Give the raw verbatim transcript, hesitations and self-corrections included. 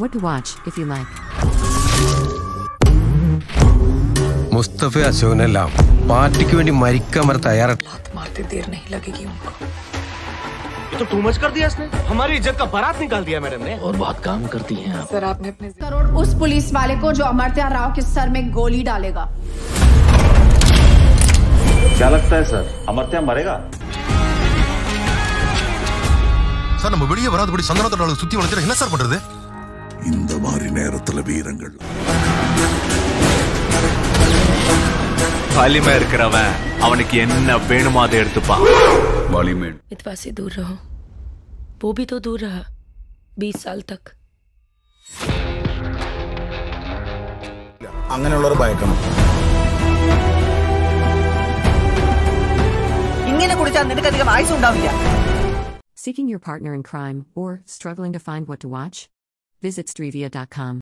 What to watch if you like. मुस्तफे अशोकनेल्लाम party के लिए मरिक्का मर तैयार। हाथ मारते देर नहीं लगेगी उनको। ये तो टू मच कर दिया इसने। हमारी इज्जत का बारात निकाल दिया मैडम ने। और बहुत काम करती हैं आप। सर आपने अपने करोड़ उस पुलिस वाले को जो अमर्त्या राव के सर में गोली डालेगा। क्या लगता है सर अमर्त्या मरेगा? सर नम बेड़िया बरात बड़ी संगना तो डालो सुती वाले तेरे हिना सर पड़ रहे थे। इन दमारी नेहर तले बीरंगल। खाली मेर करवा अवन की एन्ना बेन मादेर तुपा। बाली में। इतवा से दूर रहो। वो भी तो दूर रहा, बीस साल तक। अंगने वालों बाय कम। Seeking your partner in crime or struggling to find what to watch? Visit Stryvia dot com.